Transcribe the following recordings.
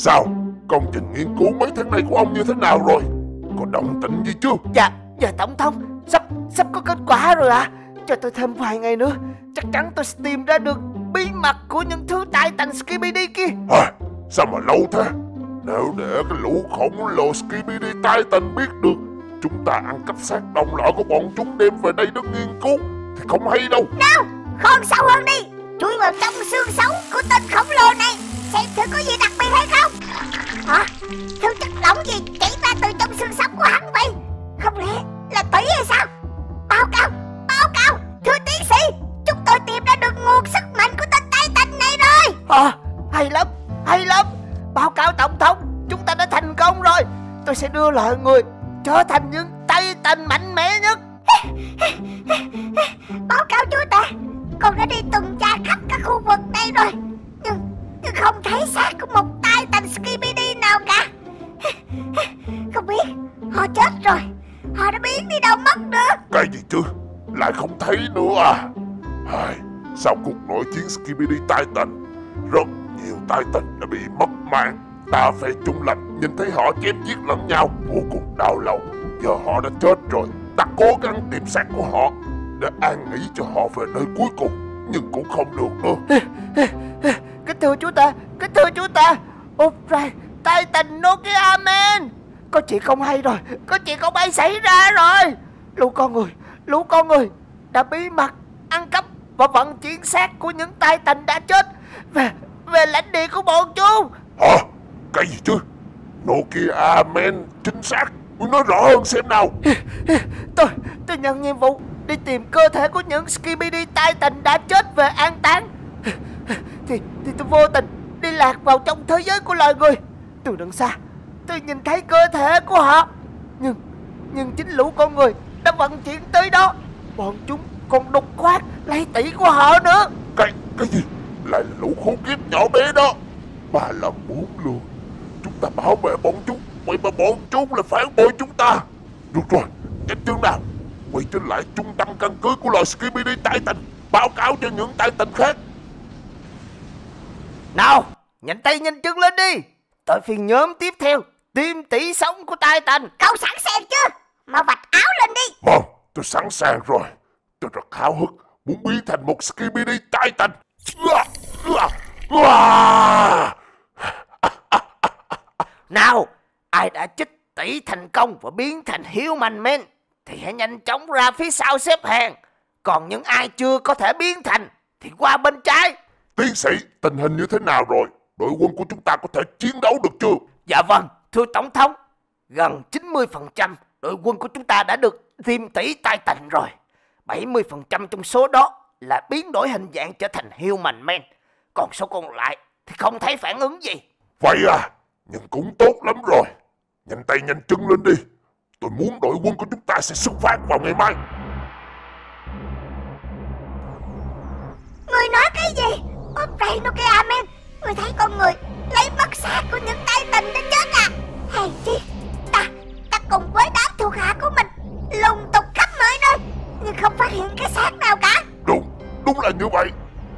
Sao, công trình nghiên cứu mấy tháng nay của ông như thế nào rồi? Có động tĩnh gì chưa? Dạ, dạ Tổng thống, sắp có kết quả rồi ạ. Cho tôi thêm vài ngày nữa, chắc chắn tôi sẽ tìm ra được bí mật của những thứ Titan Skibidi kia. À, sao mà lâu thế? Nếu để cái lũ khổng lồ Skibidi Titan biết được chúng ta ăn cắp xác đồng lõi của bọn chúng đem về đây để nghiên cứu thì không hay đâu. Nào, khôn sâu hơn đi, chui vào trong xương sống của tên khổng lồ này xem thử có gì đặc biệt hay không. Hả? Thứ chất lỏng gì chảy ra từ trong xương sống của hắn vậy? Không lẽ là tủy hay sao? Báo cáo, thưa tiến sĩ, chúng tôi tìm ra được nguồn sức mạnh của tên Titan này rồi. Hay lắm. Báo cáo Tổng thống, chúng ta đã thành công rồi. Tôi sẽ đưa loài người trở thành những Titan mạnh mẽ nhất. Báo cáo chúa ta, con đã đi tuần tra khắp các khu vực đây rồi, nhưng không thấy xác của một Titan Skibidi nào cả. Không biết họ chết rồi, họ đã biến đi đâu mất nữa. Cái gì chứ? Lại không thấy nữa à? Sau cuộc nội chiến Skibidi Titan, rất nhiều Titan đã bị mất mạng. Ta phải trung lập nhìn thấy họ chém giết lẫn nhau, vô cùng đau lòng. Giờ họ đã chết rồi, ta cố gắng tìm xác của họ để an nghỉ cho họ về nơi cuối cùng, nhưng cũng không được nữa. Kính thưa chú ta, Upray, Titan Nokia Amen. Có chuyện không hay xảy ra rồi. Lũ con người đã bí mật ăn cắp và vận chuyển xác của những Titan đã chết về lãnh địa của bọn chúng. Hả? Cái gì chứ? Nokia Amen chính xác, muốn nói rõ hơn xem nào. Tôi nhận nhiệm vụ đi tìm cơ thể của những Skibidi Titan đã chết về an táng, thì tôi vô tình đi lạc vào trong thế giới của loài người. Từ đằng xa tôi nhìn thấy cơ thể của họ, nhưng chính lũ con người đã vận chuyển tới đó. Bọn chúng còn đục khoát lấy tỉ của họ nữa. Cái gì? Lại là lũ khốn kiếp nhỏ bé đó. 3 lần 4 lượt chúng ta bảo vệ bọn chúng, vậy mà bọn chúng là phản bội chúng ta. Được rồi, nhanh chân nào, quay trở lại trung tâm căn cứ của loài Skibidi Titan, báo cáo cho những Titan khác. Nào, nhanh tay nhanh chân lên đi, tới phiên nhóm tiếp theo tìm tỷ sống của Titan. Cậu sẵn sàng chưa? Mà vạch áo lên đi. Vâng, tôi sẵn sàng rồi. Tôi rất háo hức muốn biến thành một Skibidi Titan. Nào, ai đã chích tỷ thành công và biến thành Human Man thì hãy nhanh chóng ra phía sau xếp hàng. Còn những ai chưa có thể biến thành thì qua bên trái. Tiến sĩ, tình hình như thế nào rồi? Đội quân của chúng ta có thể chiến đấu được chưa? Dạ vâng, thưa Tổng thống, gần 90% đội quân của chúng ta đã được tiêm tỷ Titan rồi. 70% trong số đó là biến đổi hình dạng trở thành Human Man. Còn số còn lại thì không thấy phản ứng gì. Vậy à, nhưng cũng tốt lắm rồi. Nhanh tay nhanh chân lên đi, tôi muốn đội quân của chúng ta sẽ xuất phát vào ngày mai. Người nói cái gì? Upray Nokia Man, người thấy con người lấy mất xác của những Titan đã chết à? Hay chi, ta cùng với đám thuộc hạ của mình lùng tục khắp mọi nơi nhưng không phát hiện cái xác nào cả. Đúng là như vậy.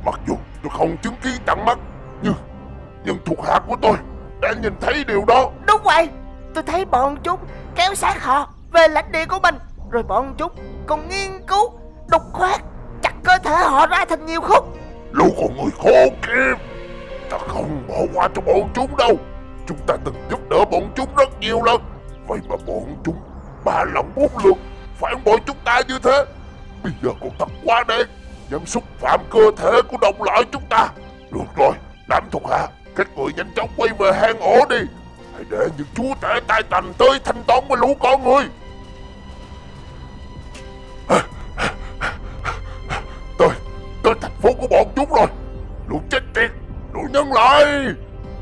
Mặc dù tôi không chứng kiến tận mắt, nhưng thuộc hạ của tôi đã nhìn thấy điều đó. Đúng vậy, tôi thấy bọn chúng kéo xác họ về lãnh địa của mình, rồi bọn chúng còn nghiên cứu đục khoét chặt cơ thể họ ra thành nhiều khúc. Lũ con người khốn kiếp, ta không bỏ qua cho bọn chúng đâu. Chúng ta từng giúp đỡ bọn chúng rất nhiều lần, vậy mà bọn chúng 3 lần 4 lượt phản bội chúng ta như thế. Bây giờ còn thật quá đen, dám xúc phạm cơ thể của đồng loại chúng ta. Được rồi, đám thuộc hạ, các người nhanh chóng quay về hang ổ đi. Hãy để những chúa tể Titan tới thanh toán với lũ con người. Tới thành phố của bọn chúng rồi. Lũ chết tiệt, lũ nhân loại,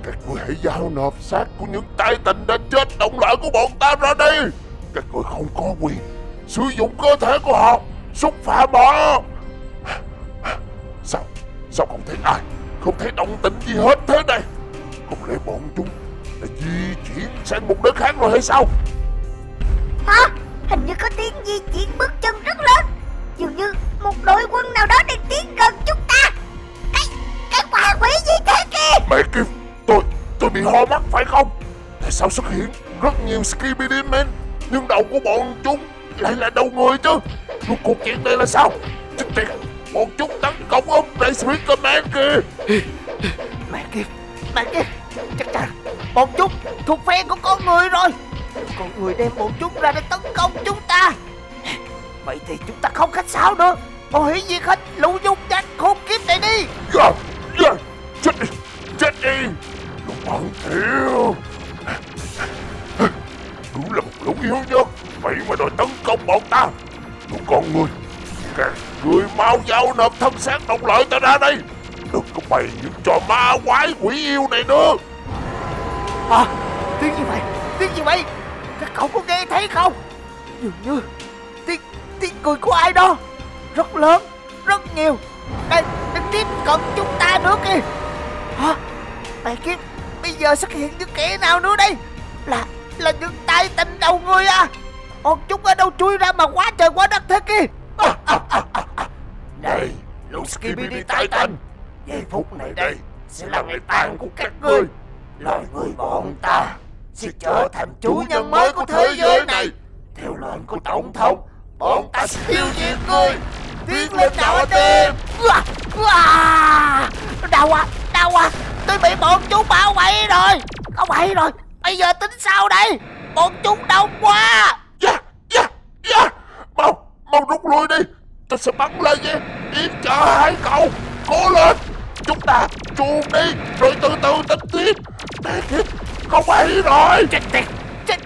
các người hãy giao nộp xác của những Titan đã chết đồng loại của bọn ta ra đi. Các người không có quyền sử dụng cơ thể của họ xúc phạm họ. Sao không thấy ai, không thấy động tĩnh gì hết thế này? Không lẽ bọn chúng đã di chuyển sang một nơi khác rồi hay sao? Hả? Hình như có tiếng di chuyển bước chân rất lớn. Dường như một đội quân nào đó đang tiến gần chúng ta. Cái quả quỷ gì thế kia? Mẹ kiếp, tôi Tôi bị hoa mắt phải không? Tại sao xuất hiện rất nhiều Skibidi Men nhưng đầu của bọn chúng lại là đầu người chứ? Lúc cuộc chuyện này là sao? Chết tiệt, bọn chúng tấn công ông đại Speakerman kìa. Mẹ kiếp, chắc chắn bọn chúng thuộc phe của con người rồi. Con người đem bọn chúng ra để tấn công chúng ta. Vậy thì chúng ta không khách sáo nữa, bọn hủy diệt hết lũ dung đạn khốn kiếp này đi. Chết đi, lũ bọn thiếu. Đúng là một lũ yếu nhớ, vậy mà đòi tấn công bọn ta. Lũ con người, các người mau giao nộp thân xác độc lợi ta ra đây. Đừng có bày những trò ma quái quỷ yêu này nữa. Tiếng gì vậy? Các cậu có nghe thấy không? Dường như tiếng cười của ai đó, rất lớn, rất nhiều, đang tiếp cận chúng ta nữa kìa. Hả? Mày kiếp, bây giờ xuất hiện những kẻ nào nữa đây? Là những Titan đầu người à? Bọn chúng ở đâu chui ra mà quá trời quá đất thế kia? Này, lũ Skibidi Titan, giây phút này đây sẽ là ngày tàn của các ngươi. Lời người bọn ta sẽ trở thành chủ nhân mới của thế giới này. Theo lệnh của tổng thống, bọn ta sẽ tiêu diệt ngươi. Tiến lên nào anh em. Đau quá, tôi bị bọn chúng bao vây rồi. Không hay rồi, bây giờ tính sao đây? Bọn chúng đông quá. Mau rút lui đi, tôi sẽ bắn laser yểm trợ hai cậu. Cố lên, chúng ta chuồn đi rồi từ từ tính tiếp. Không bay rồi. Chết tiệt.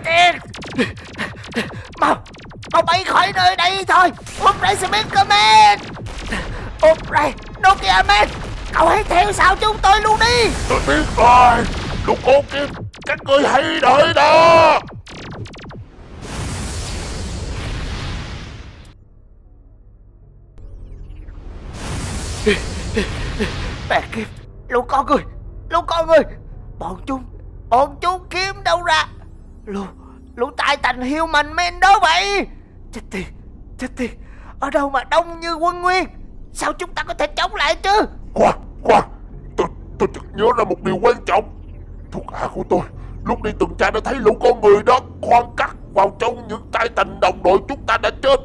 Mau bay khỏi nơi đây thôi. Úp lại Speakerman, úp lại Nokia Amen. Cậu hãy theo sau chúng tôi luôn đi. Tôi biết rồi, lũ con kia, các người hãy đợi đó. Mẹ kiếp, lũ con người, bọn chúng kiếm đâu ra lũ Titan Human Man đó vậy? Chết tiệt, ở đâu mà đông như quân nguyên, sao chúng ta có thể chống lại chứ? Khoan, tôi chợt nhớ ra một điều quan trọng. Thuộc hạ của tôi lúc đi tuần tra đã thấy lũ con người đó khoan cắt vào trong những Titan đồng đội chúng ta đã chết.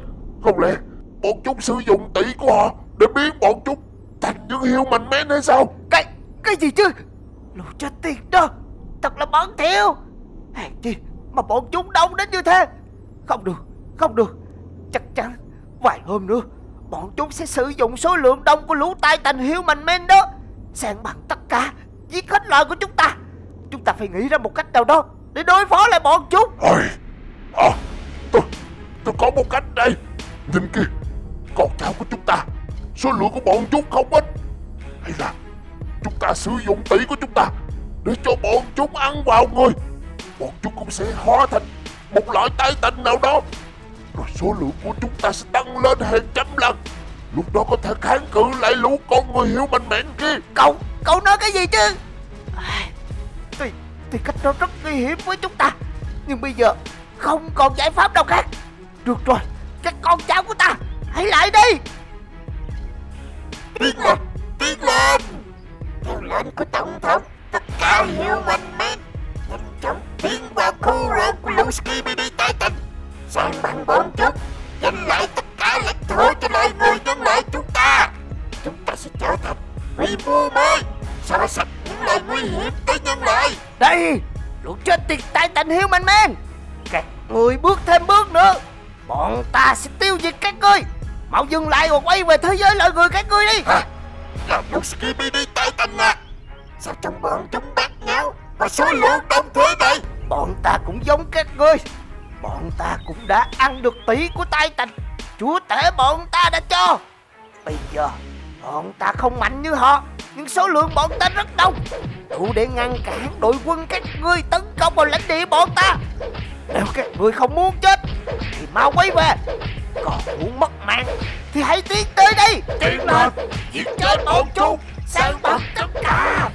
Không lẽ bọn chúng sử dụng tỷ của họ để biến bọn chúng thành những Human Man hay sao? Cái gì chứ? Lũ chết tiệt đó, thật là bẩn thỉu. Hèn chi mà bọn chúng đông đến như thế. Không được, chắc chắn vài hôm nữa bọn chúng sẽ sử dụng số lượng đông của lũ Titan Human Man đó san bằng tất cả, giết hết loài của chúng ta. Chúng ta phải nghĩ ra một cách nào đó để đối phó lại bọn chúng. Tôi có một cách đây. Nhìn kia, con cháu của chúng ta, số lượng của bọn chúng không ít. Hay là chúng ta sử dụng tỷ của chúng ta để cho bọn chúng ăn vào người, bọn chúng cũng sẽ hóa thành một loại Titan nào đó. Rồi số lượng của chúng ta sẽ tăng lên hàng trăm lần. Lúc đó có thể kháng cự lại lũ con người hiểu mạnh mẽ kia. Cậu nói cái gì chứ? Tuy cách đó rất nguy hiểm với chúng ta, nhưng bây giờ không còn giải pháp nào khác. Được rồi, các con cháu của ta, hãy lại đi. Tiến lên. Theo lệnh của tổng thống, tất cả Human Man nhanh chóng tiến vào khu rừng của lũ Skibidi Titan, san bằng bọn chúng, giành lại tất cả lãnh thổ cho loài người nhân loại chúng ta. Chúng ta sẽ trở thành vị vua mới, xóa sạch những loài nguy hiểm tới nhân loại. Đây, lũ chết tiệt Titan Human Man, các người bước thêm bước nữa, bọn ta sẽ tiêu diệt các ngươi. Mau dừng lại và quay về thế giới loài người các ngươi đi. Là lũ Skibidi Titan à? Sao trong bọn chúng bát nháo và số lượng đông thế này? Bọn ta cũng giống các ngươi, bọn ta cũng đã ăn được tỷ của Titan, chúa tể bọn ta đã cho. Bây giờ bọn ta không mạnh như họ, nhưng số lượng bọn ta rất đông, đủ để ngăn cản đội quân các ngươi tấn công vào lãnh địa bọn ta. Nếu các ngươi không muốn chết thì mau quay về, còn muốn mất mạng thì hãy tiến tới đây. Tiến lên, giết chết bọn chúng, san bằng tất cả.